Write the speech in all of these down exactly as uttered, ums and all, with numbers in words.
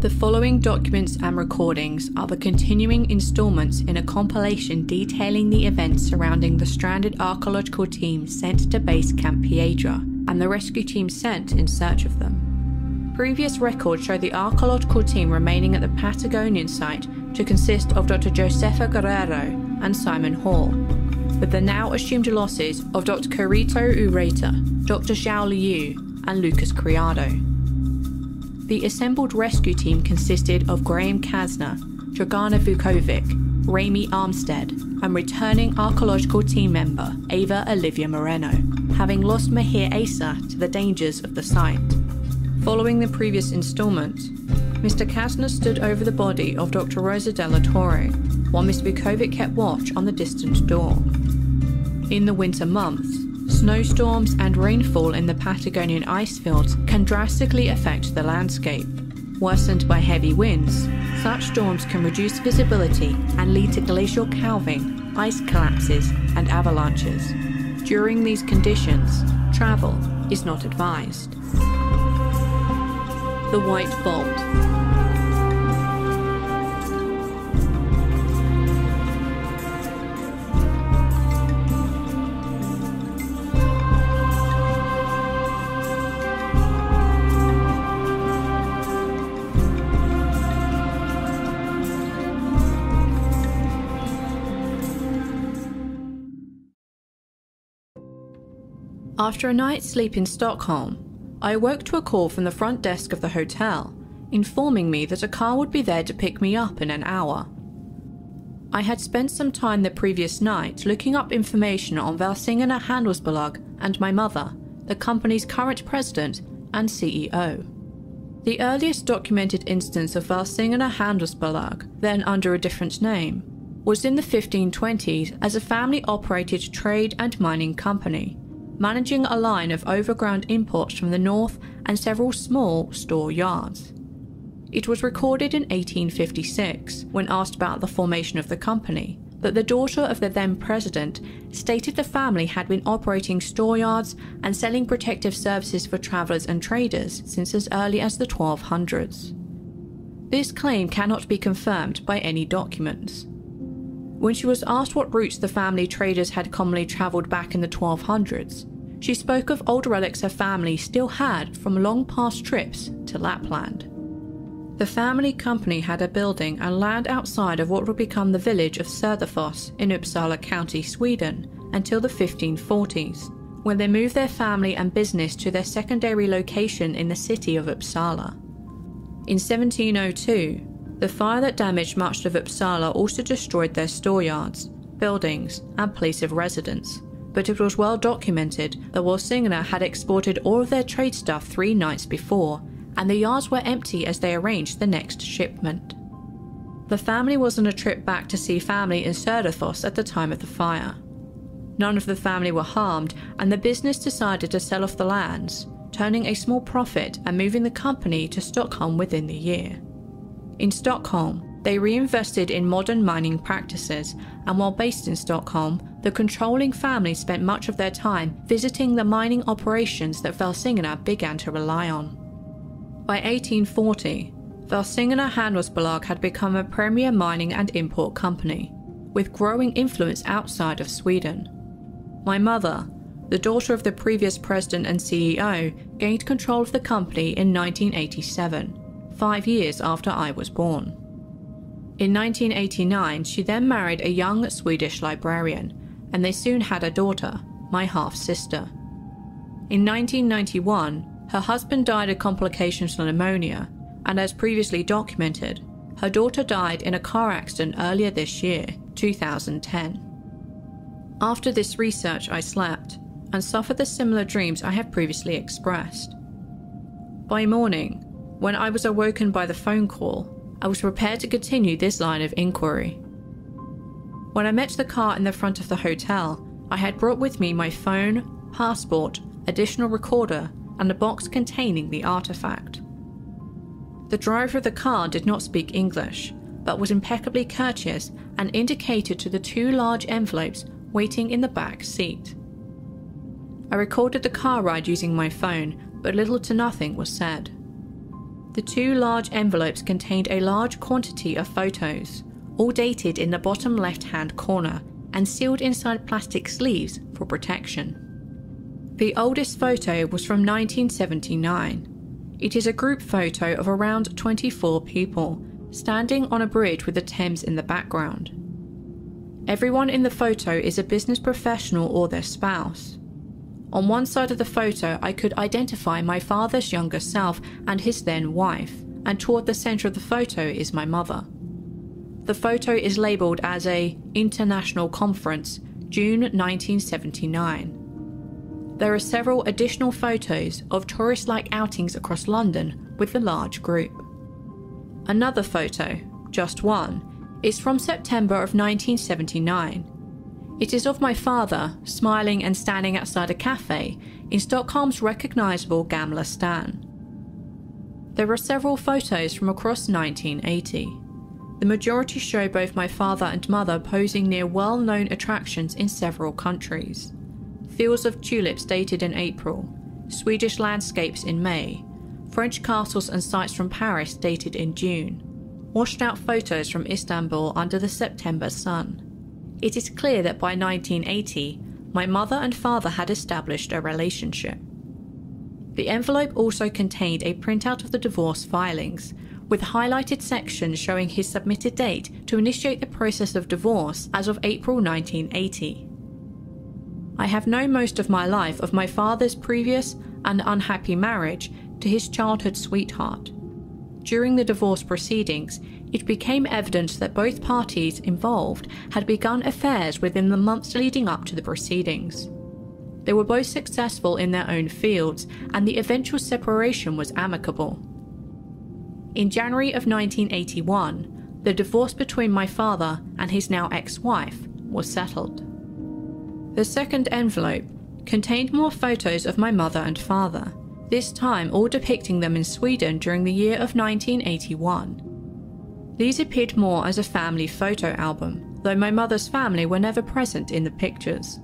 The following documents and recordings are the continuing installments in a compilation detailing the events surrounding the stranded archaeological team sent to Base Camp Piedra and the rescue team sent in search of them. Previous records show the archaeological team remaining at the Patagonian site to consist of Doctor Josefa Guerrero and Simon Hall, with the now assumed losses of Doctor Carito Ureta, Doctor Xiao Liu, and Lucas Criado. The assembled rescue team consisted of Graham Casner, Dragana Vuković, Raimy Armstead, and returning archaeological team member Ava Olivia Moreno, having lost Maheer Issa to the dangers of the site. Following the previous instalment, Mister Casner stood over the body of Doctor Rosa De La Torre, while Miss Vuković kept watch on the distant door. In the winter months, snowstorms and rainfall in the Patagonian ice fields can drastically affect the landscape. Worsened by heavy winds, such storms can reduce visibility and lead to glacial calving, ice collapses, and avalanches. During these conditions, travel is not advised. The White Vault. After a night's sleep in Stockholm, I awoke to a call from the front desk of the hotel, informing me that a car would be there to pick me up in an hour. I had spent some time the previous night looking up information on Valsingenar Handelsbolag and my mother, the company's current president and C E O. The earliest documented instance of Valsingenar Handelsbolag, then under a different name, was in the fifteen twenties as a family-operated trade and mining company, managing a line of overground imports from the north and several small store yards. It was recorded in eighteen fifty-six, when asked about the formation of the company, that the daughter of the then president stated the family had been operating store yards and selling protective services for travellers and traders since as early as the twelve hundreds. This claim cannot be confirmed by any documents. When she was asked what routes the family traders had commonly travelled back in the twelve hundreds, she spoke of old relics her family still had from long past trips to Lapland. The family company had a building and land outside of what would become the village of Söderfors in Uppsala County, Sweden, until the fifteen forties, when they moved their family and business to their secondary location in the city of Uppsala. In seventeen oh two, the fire that damaged much of Uppsala also destroyed their store yards, buildings, and place of residence, but it was well documented that Valsingenar had exported all of their trade stuff three nights before, and the yards were empty as they arranged the next shipment. The family was on a trip back to see family in Söderfors at the time of the fire. None of the family were harmed, and the business decided to sell off the lands, turning a small profit and moving the company to Stockholm within the year. In Stockholm, they reinvested in modern mining practices, and while based in Stockholm, the controlling family spent much of their time visiting the mining operations that Valsingenar began to rely on. By eighteen forty, Valsingenar Handelsbolag had become a premier mining and import company, with growing influence outside of Sweden. My mother, the daughter of the previous president and C E O, gained control of the company in nineteen eighty-seven. Five years after I was born. In nineteen eighty-nine, she then married a young Swedish librarian, and they soon had a daughter, my half-sister. In nineteen ninety-one, her husband died of complications from pneumonia, and as previously documented, her daughter died in a car accident earlier this year, two thousand ten. After this research, I slept, and suffered the similar dreams I have previously expressed. By morning, when I was awoken by the phone call, I was prepared to continue this line of inquiry. When I met the car in the front of the hotel, I had brought with me my phone, passport, additional recorder, and a box containing the artifact. The driver of the car did not speak English, but was impeccably courteous and indicated to the two large envelopes waiting in the back seat. I recorded the car ride using my phone, but little to nothing was said. The two large envelopes contained a large quantity of photos, all dated in the bottom left-hand corner and sealed inside plastic sleeves for protection. The oldest photo was from nineteen seventy-nine. It is a group photo of around twenty-four people, standing on a bridge with the Thames in the background. Everyone in the photo is a business professional or their spouse. On one side of the photo, I could identify my father's younger self and his then wife, and toward the centre of the photo is my mother. The photo is labelled as a International Conference, June nineteen seventy-nine. There are several additional photos of tourist-like outings across London with the large group. Another photo, just one, is from September of nineteen seventy-nine. It is of my father, smiling and standing outside a cafe in Stockholm's recognisable Gamla Stan. There are several photos from across nineteen eighty. The majority show both my father and mother posing near well-known attractions in several countries. Fields of tulips dated in April, Swedish landscapes in May, French castles and sites from Paris dated in June, washed-out photos from Istanbul under the September sun. It is clear that by nineteen eighty, my mother and father had established a relationship. The envelope also contained a printout of the divorce filings, with highlighted sections showing his submitted date to initiate the process of divorce as of April nineteen eighty. I have known most of my life of my father's previous and unhappy marriage to his childhood sweetheart. During the divorce proceedings, it became evident that both parties involved had begun affairs within the months leading up to the proceedings. They were both successful in their own fields, and the eventual separation was amicable. In January of nineteen eighty-one, the divorce between my father and his now ex-wife was settled. The second envelope contained more photos of my mother and father, this time all depicting them in Sweden during the year of nineteen eighty-one. These appeared more as a family photo album, though my mother's family were never present in the pictures.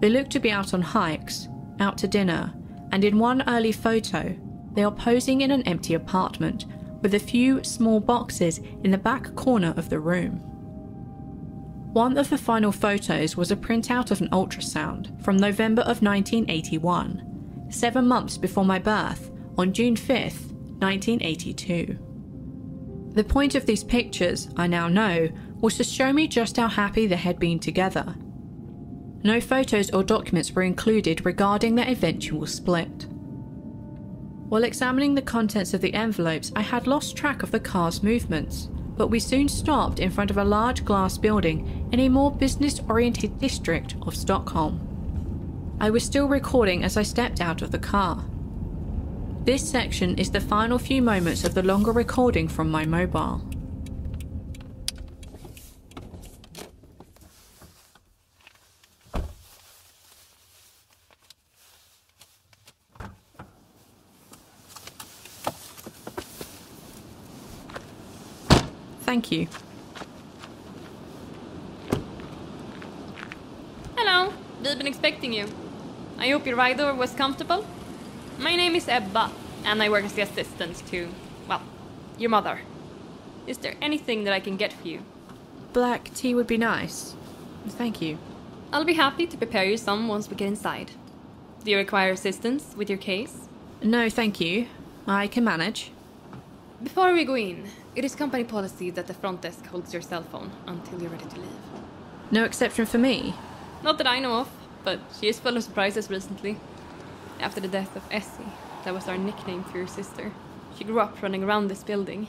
They look to be out on hikes, out to dinner, and in one early photo, they are posing in an empty apartment, with a few small boxes in the back corner of the room. One of the final photos was a printout of an ultrasound from November of nineteen eighty-one. Seven months before my birth, on June fifth, nineteen eighty-two. The point of these pictures, I now know, was to show me just how happy they had been together. No photos or documents were included regarding their eventual split. While examining the contents of the envelopes, I had lost track of the car's movements, but we soon stopped in front of a large glass building in a more business-oriented district of Stockholm. I was still recording as I stepped out of the car. This section is the final few moments of the longer recording from my mobile. Thank you. Hello, we've been expecting you. I hope your ride over was comfortable. My name is Ebba, and I work as the assistant to, well, your mother. Is there anything that I can get for you? Black tea would be nice. Thank you. I'll be happy to prepare you some once we get inside. Do you require assistance with your case? No, thank you. I can manage. Before we go in, it is company policy that the front desk holds your cell phone until you're ready to leave. No exception for me? Not that I know of. But she is full of surprises recently. After the death of Essie, that was our nickname for your sister. She grew up running around this building.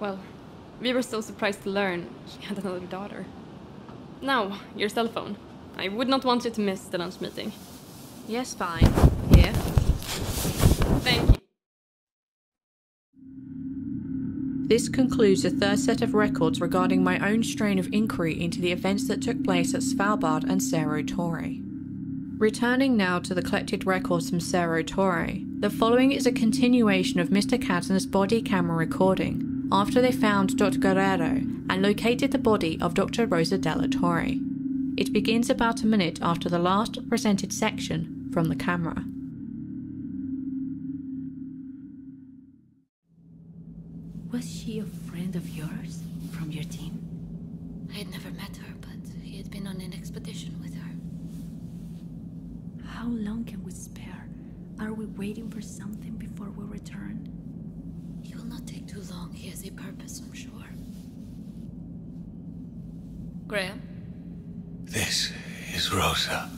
Well, we were so surprised to learn she had another daughter. Now, your cell phone. I would not want you to miss the lunch meeting. Yes, fine. Here. Thank you. This concludes the third set of records regarding my own strain of inquiry into the events that took place at Svalbard and Cerro Torre. Returning now to the collected records from Cerro Torre, the following is a continuation of Mister Casner's body camera recording, after they found Doctor Guerrero and located the body of Doctor Rosa De La Torre. It begins about a minute after the last presented section from the camera. Was she a friend of yours? From your team? I had never met her, but he had been on an expedition with her. How long can we spare? Are we waiting for something before we return? He will not take too long. He has a purpose, I'm sure. Graham? This is Rosa.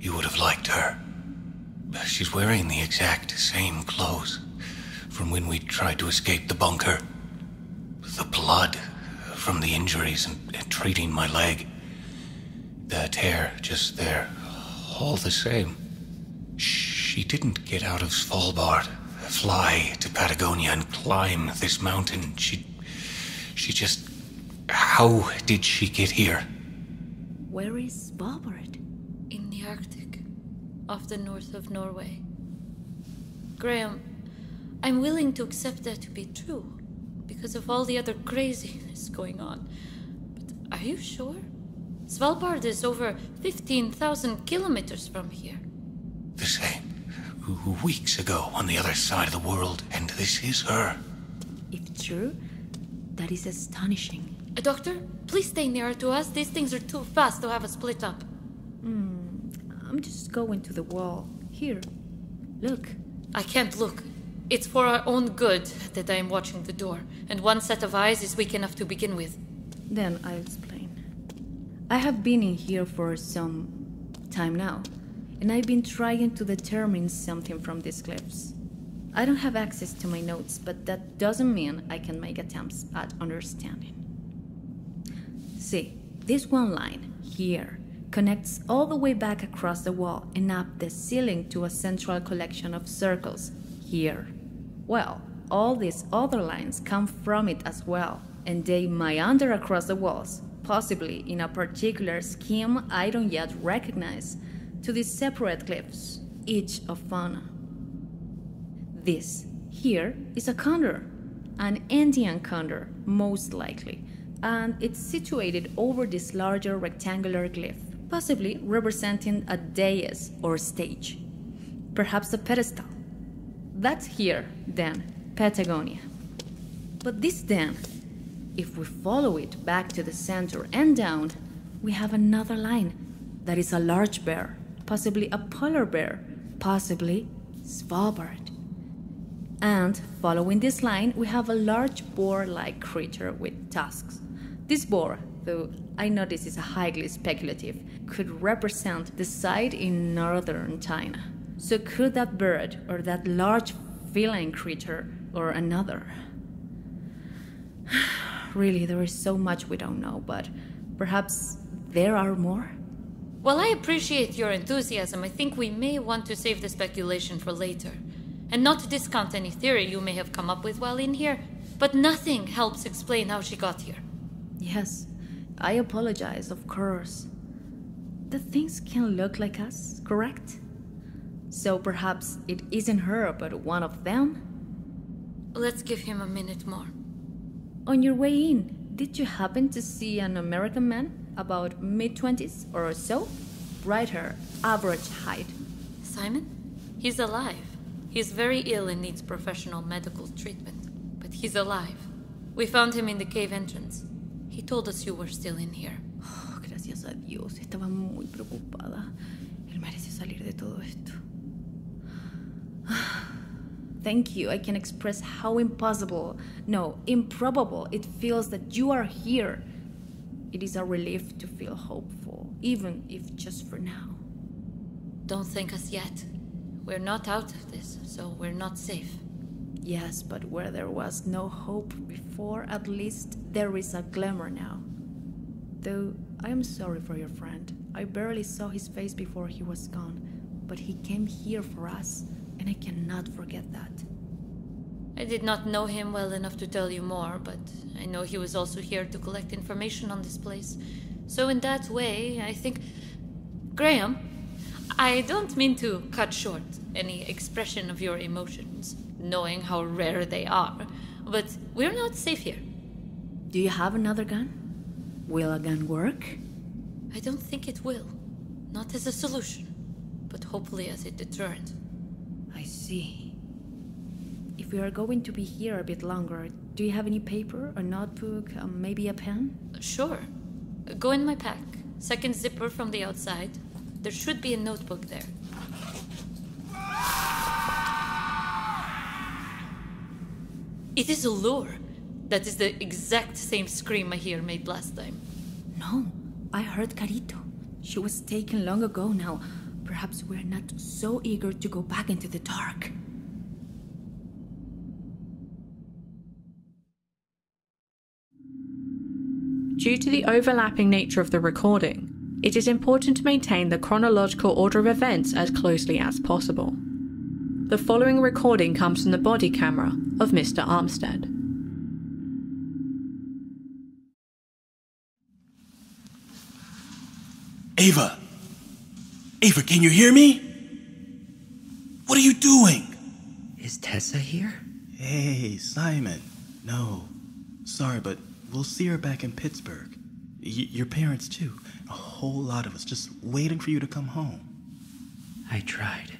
You would have liked her. She's wearing the exact same clothes from when we tried to escape the bunker. The blood from the injuries and, and treating my leg. That hair just there, all the same. She didn't get out of Svalbard, fly to Patagonia and climb this mountain. She... she just... How did she get here? Where is Svalbard? In the Arctic, off the north of Norway. Graham, I'm willing to accept that to be true, because of all the other craziness going on. But are you sure? Svalbard is over fifteen thousand kilometers from here. The same. Weeks ago on the other side of the world, and this is her. If true, that is astonishing. A doctor, please stay nearer to us. These things are too fast to have us split up. Hmm, I'm just going to the wall. Here, look. I can't look. It's for our own good that I am watching the door, and one set of eyes is weak enough to begin with. Then I'll explain. I have been in here for some time now, and I've been trying to determine something from these clips. I don't have access to my notes, but that doesn't mean I can make attempts at understanding. See, this one line, here, connects all the way back across the wall and up the ceiling to a central collection of circles, here. Well, all these other lines come from it as well, and they meander across the walls, possibly in a particular scheme I don't yet recognize, to these separate cliffs, each of fauna. This here is a condor, an Andean condor, most likely, and it's situated over this larger rectangular cliff, possibly representing a dais or stage, perhaps a pedestal. That's here, then, Patagonia. But this then, if we follow it back to the center and down, we have another line that is a large bear. Possibly a polar bear, possibly Svalbard. And following this line, we have a large boar-like creature with tusks. This boar, though I know this is highly speculative, could represent the site in northern China. So could that bird or that large feline creature or another? Really, there is so much we don't know, but perhaps there are more? While I appreciate your enthusiasm, I think we may want to save the speculation for later, and not to discount any theory you may have come up with while in here, but nothing helps explain how she got here. Yes, I apologize, of course. The things can look like us, correct? So perhaps it isn't her, but one of them? Let's give him a minute more. On your way in, did you happen to see an American man? About mid-twenties or so? Right here, average height. Simon? He's alive. He's very ill and needs professional medical treatment. But he's alive. We found him in the cave entrance. He told us you were still in here. Oh, gracias a Dios. Estaba muy preocupada. Él mereció salir de todo esto. Thank you. I can express how impossible, no, improbable it feels that you are here. It is a relief to feel hopeful, even if just for now. Don't thank us yet. We're not out of this, so we're not safe. Yes, but where there was no hope before, at least there is a glimmer now. Though, I am sorry for your friend. I barely saw his face before he was gone, but he came here for us, and I cannot forget that. I did not know him well enough to tell you more, but I know he was also here to collect information on this place. So in that way, I think... Graham, I don't mean to cut short any expression of your emotions, knowing how rare they are, but we're not safe here. Do you have another gun? Will a gun work? I don't think it will. Not as a solution, but hopefully as a deterrent. I see. if we are going to be here a bit longer, do you have any paper, a notebook, um, maybe a pen? Sure. Go in my pack. Second zipper from the outside. There should be a notebook there. It is a lure. That is the exact same scream Maheer made last time. No, I heard Carito. She was taken long ago now. Perhaps we're not so eager to go back into the dark. Due to the overlapping nature of the recording, it is important to maintain the chronological order of events as closely as possible. The following recording comes from the body camera of Mister Armstead. Ava! Ava, can you hear me? What are you doing? Is Tessa here? Hey, Simon. No. Sorry, but we'll see her back in Pittsburgh. Y- your parents, too. A whole lot of us just waiting for you to come home. I tried.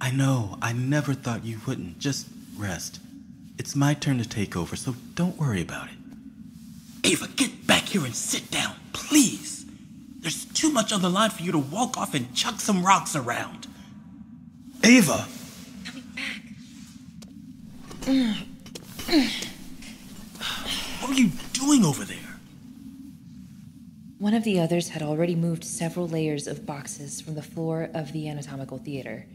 I know. I never thought you wouldn't. Just rest. It's my turn to take over, so don't worry about it. Ava, get back here and sit down, please. There's too much on the line for you to walk off and chuck some rocks around. Ava! Coming back. What were you doing over there? One of the others had already moved several layers of boxes from the floor of the anatomical theater.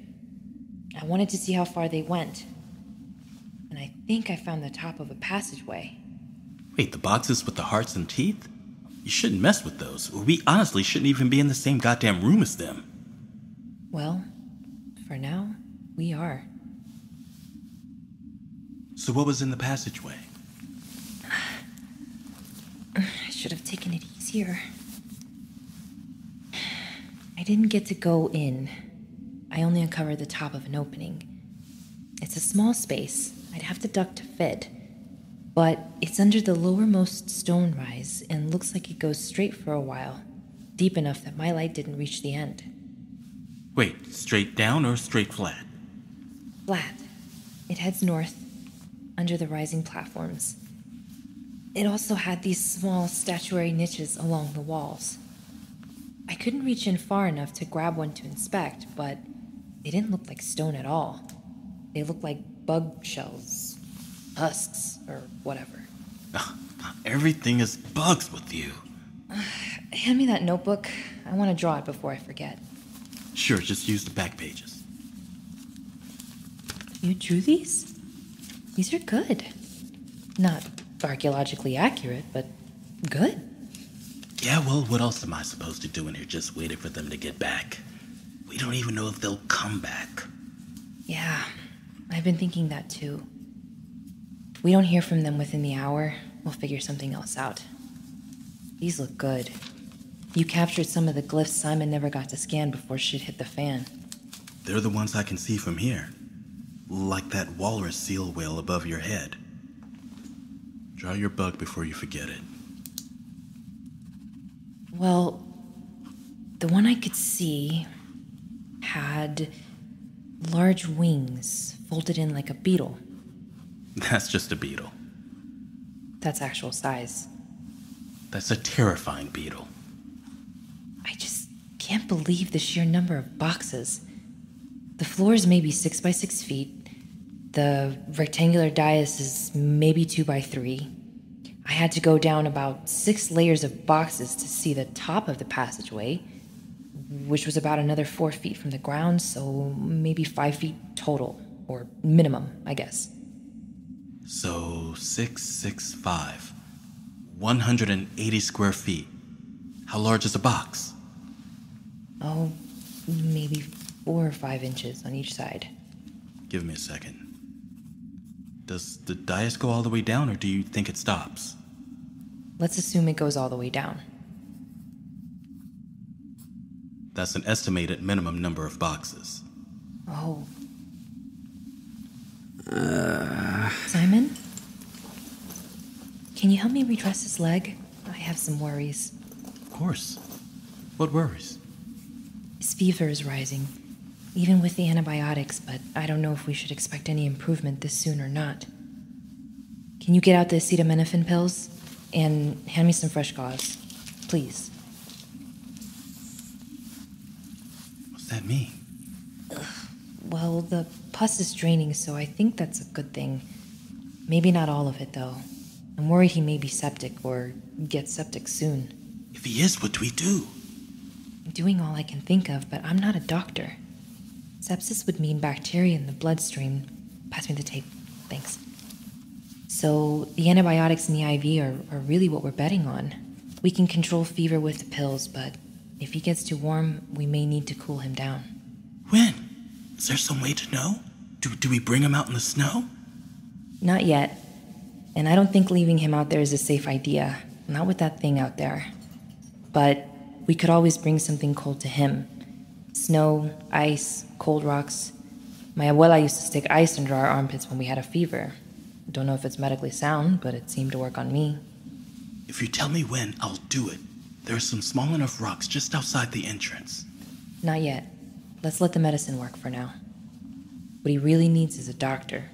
I wanted to see how far they went. And I think I found the top of a passageway. Wait, the boxes with the hearts and teeth? You shouldn't mess with those. We honestly shouldn't even be in the same goddamn room as them. Well, for now, we are. So what was in the passageway? I should have taken it easier. I didn't get to go in. I only uncovered the top of an opening. It's a small space. I'd have to duck to fit. But it's under the lowermost stone rise and looks like it goes straight for a while, deep enough that my light didn't reach the end. Wait, straight down or straight flat? Flat. It heads north, under the rising platforms. It also had these small statuary niches along the walls. I couldn't reach in far enough to grab one to inspect, but they didn't look like stone at all. They looked like bug shells. Husks, or whatever. Uh, everything is bugs with you. Uh, hand me that notebook. I want to draw it before I forget. Sure, just use the back pages. You drew these? These are good. Not archaeologically accurate, but good. Yeah, well, what else am I supposed to do in here just waiting for them to get back? We don't even know if they'll come back. Yeah, I've been thinking that too. If we don't hear from them within the hour, we'll figure something else out. These look good. You captured some of the glyphs Simon never got to scan before shit hit the fan. They're the ones I can see from here. Like that walrus seal whale above your head. Draw your bug before you forget it. Well, the one I could see had large wings folded in like a beetle. That's just a beetle. That's actual size. That's a terrifying beetle. I just can't believe the sheer number of boxes. The floor is maybe six by six feet. The rectangular dais is maybe two by three. I had to go down about six layers of boxes to see the top of the passageway, which was about another four feet from the ground, so maybe five feet total, or minimum, I guess. So, six sixty-five, one hundred eighty square feet. How large is a box? Oh, maybe four or five inches on each side. Give me a second. Does the dais go all the way down, or do you think it stops? Let's assume it goes all the way down. That's an estimated minimum number of boxes. Oh. Uh... Simon? Can you help me redress his leg? I have some worries. Of course. What worries? His fever is rising. even with the antibiotics, but I don't know if we should expect any improvement this soon or not. Can you get out the acetaminophen pills? And hand me some fresh gauze, please. What's that mean? Ugh. Well, the pus is draining, so I think that's a good thing. Maybe not all of it, though. I'm worried he may be septic, or get septic soon. If he is, what do we do? I'm doing all I can think of, but I'm not a doctor. Sepsis would mean bacteria in the bloodstream. Pass me the tape. Thanks. So, the antibiotics and the I V are, are really what we're betting on. We can control fever with the pills, but if he gets too warm, we may need to cool him down. When? Is there some way to know? Do, do we bring him out in the snow? Not yet. And I don't think leaving him out there is a safe idea. Not with that thing out there. But we could always bring something cold to him. Snow, ice, cold rocks. My abuela used to stick ice under our armpits when we had a fever. Don't know if it's medically sound, but it seemed to work on me. If you tell me when, I'll do it. There are some small enough rocks just outside the entrance. Not yet. Let's let the medicine work for now. What he really needs is a doctor.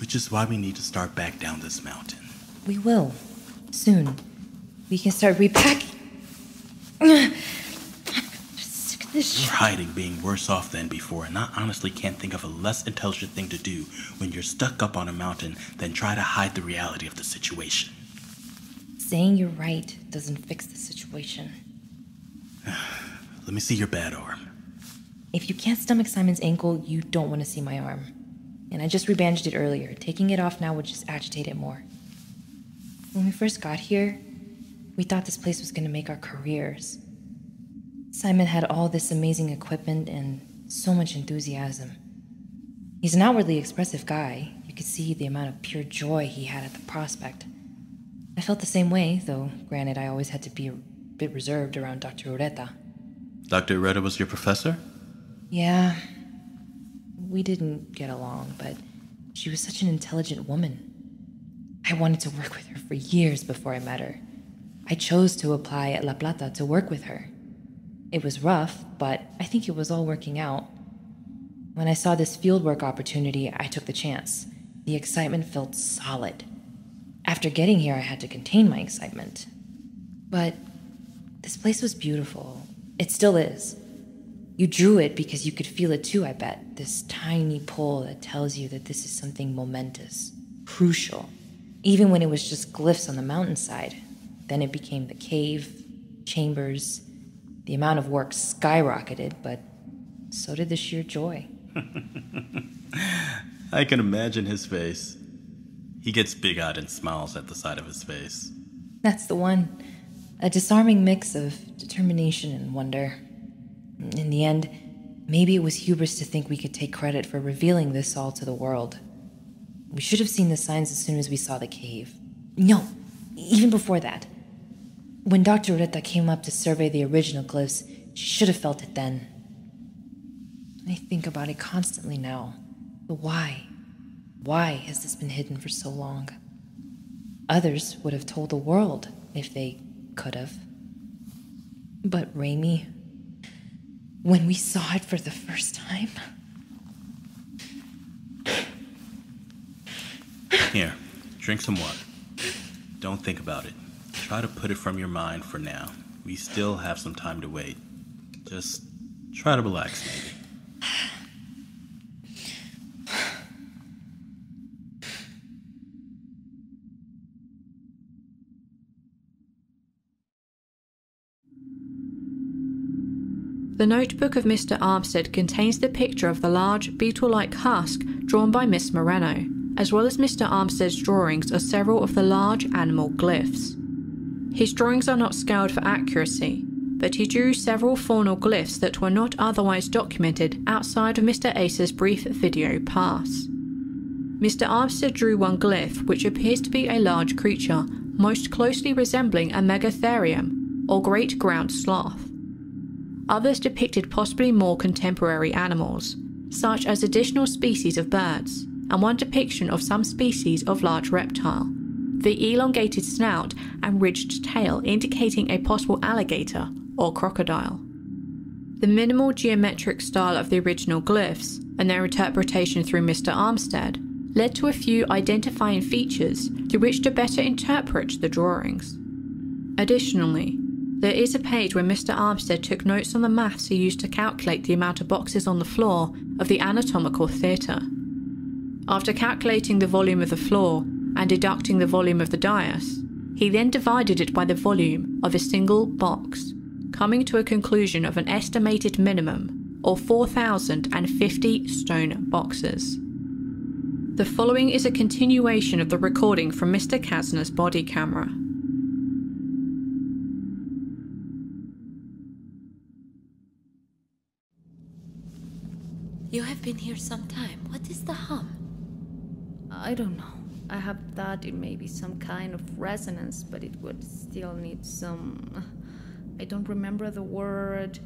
Which is why we need to start back down this mountain. We will. Soon. We can start repacking. I'm sick of this shit. Hiding being worse off than before, and I honestly can't think of a less intelligent thing to do when you're stuck up on a mountain than try to hide the reality of the situation. Saying you're right doesn't fix the situation. Let me see your bad arm. If you can't stomach Simon's ankle, you don't want to see my arm. And I just rebandaged it earlier. Taking it off now would just agitate it more. When we first got here, we thought this place was going to make our careers. Simon had all this amazing equipment and so much enthusiasm. He's an outwardly expressive guy. You could see the amount of pure joy he had at the prospect. I felt the same way, though granted I always had to be a bit reserved around Doctor Ureta. Doctor Ureta was your professor? Yeah. We didn't get along, but she was such an intelligent woman. I wanted to work with her for years before I met her. I chose to apply at La Plata to work with her. It was rough, but I think it was all working out. When I saw this fieldwork opportunity, I took the chance. The excitement felt solid. After getting here, I had to contain my excitement. But this place was beautiful. It still is. You drew it because you could feel it too, I bet. This tiny pull that tells you that this is something momentous, crucial. Even when it was just glyphs on the mountainside. Then it became the cave, chambers. The amount of work skyrocketed, but so did the sheer joy. I can imagine his face. He gets big-eyed and smiles at the side of his face. That's the one. A disarming mix of determination and wonder. In the end, maybe it was hubris to think we could take credit for revealing this all to the world. We should have seen the signs as soon as we saw the cave. No, even before that. When Doctor Ureta came up to survey the original glyphs, she should have felt it then. I think about it constantly now. But why? Why has this been hidden for so long? Others would have told the world if they could have. But Raimy... when we saw it for the first time. Here, drink some water. Don't think about it. Try to put it from your mind for now. We still have some time to wait. Just try to relax, maybe. The notebook of Mister Armstead contains the picture of the large, beetle-like husk drawn by Miss Moreno, as well as Mister Armstead's drawings of several of the large animal glyphs. His drawings are not scaled for accuracy, but he drew several faunal glyphs that were not otherwise documented outside of Mister Ace's brief video pass. Mister Armstead drew one glyph which appears to be a large creature, most closely resembling a megatherium, or great ground sloth. Others depicted possibly more contemporary animals, such as additional species of birds, and one depiction of some species of large reptile, the elongated snout and ridged tail indicating a possible alligator or crocodile. the minimal geometric style of the original glyphs and their interpretation through Mister Armstead led to a few identifying features through which to better interpret the drawings. Additionally, there is a page where Mister Armstead took notes on the maths he used to calculate the amount of boxes on the floor of the anatomical theatre. After calculating the volume of the floor and deducting the volume of the dais, he then divided it by the volume of a single box, coming to a conclusion of an estimated minimum, or four thousand fifty stone boxes. The following is a continuation of the recording from Mister Casner's body camera. You have been here some time. What is the hum? I don't know. I have thought it may be some kind of resonance, but it would still need some... I don't remember the word...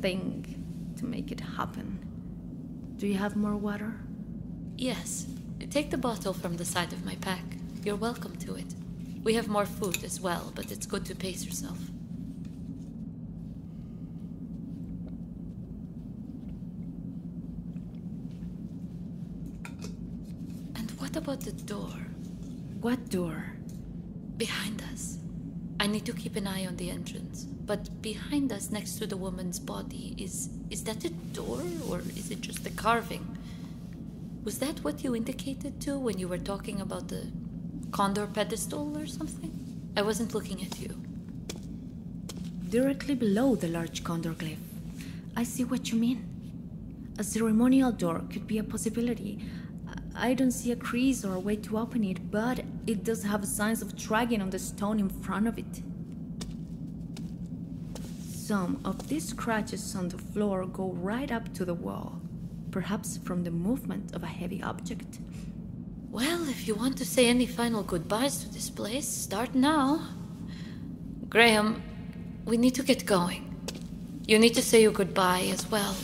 thing to make it happen. Do you have more water? Yes. Take the bottle from the side of my pack. You're welcome to it. We have more food as well, but it's good to pace yourself. And what about the door? What door? Behind us. I need to keep an eye on the entrance. But behind us, next to the woman's body, is... is that a door, or is it just a carving? Was that what you indicated to when you were talking about the condor pedestal or something? I wasn't looking at you. Directly below the large condor glyph. I see what you mean. A ceremonial door could be a possibility. I don't see a crease or a way to open it, but it does have signs of dragging on the stone in front of it. Some of these scratches on the floor go right up to the wall. Perhaps from the movement of a heavy object. Well, if you want to say any final goodbyes to this place, start now. Graham, we need to get going. You need to say your goodbye as well.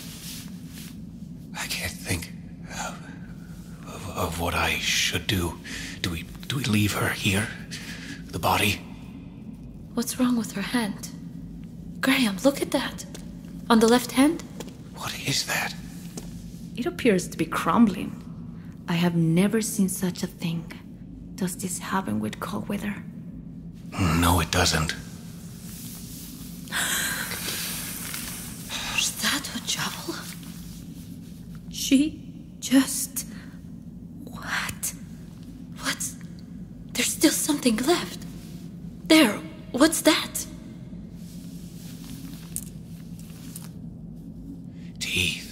I can't think of, of, of what I should do. Do we, do we leave her here? The body? What's wrong with her hand? Graham, look at that. On the left hand? What is that? It appears to be crumbling. I have never seen such a thing. Does this happen with cold weather? No, it doesn't. Is that a jowl? She just... What? What's... There's still something left. There, what's that? Teeth.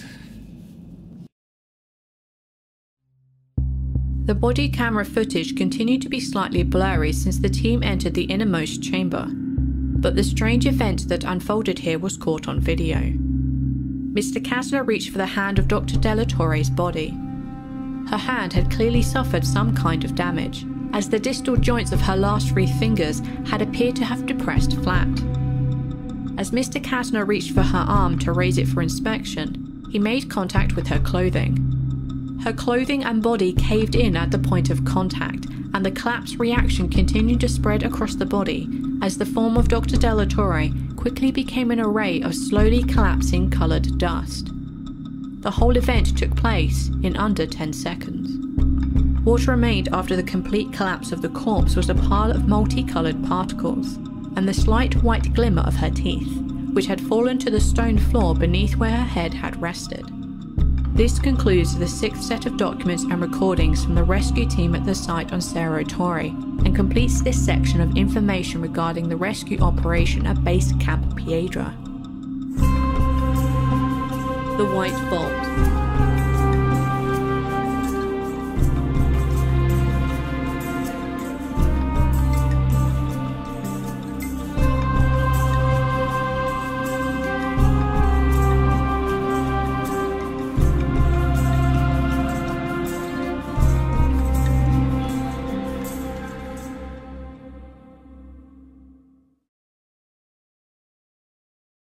The body camera footage continued to be slightly blurry since the team entered the innermost chamber, but the strange event that unfolded here was caught on video. Mister Casner reached for the hand of Doctor De La Torre's body. Her hand had clearly suffered some kind of damage, as the distal joints of her last three fingers had appeared to have depressed flat. As Mister Casner reached for her arm to raise it for inspection, he made contact with her clothing. Her clothing and body caved in at the point of contact, and the collapse reaction continued to spread across the body as the form of Doctor De La Torre quickly became an array of slowly collapsing coloured dust. The whole event took place in under ten seconds. What remained after the complete collapse of the corpse was a pile of multicoloured particles, and the slight white glimmer of her teeth, which had fallen to the stone floor beneath where her head had rested. This concludes the sixth set of documents and recordings from the rescue team at the site on Cerro Torre, and completes this section of information regarding the rescue operation at Base Camp Piedra. The White Vault.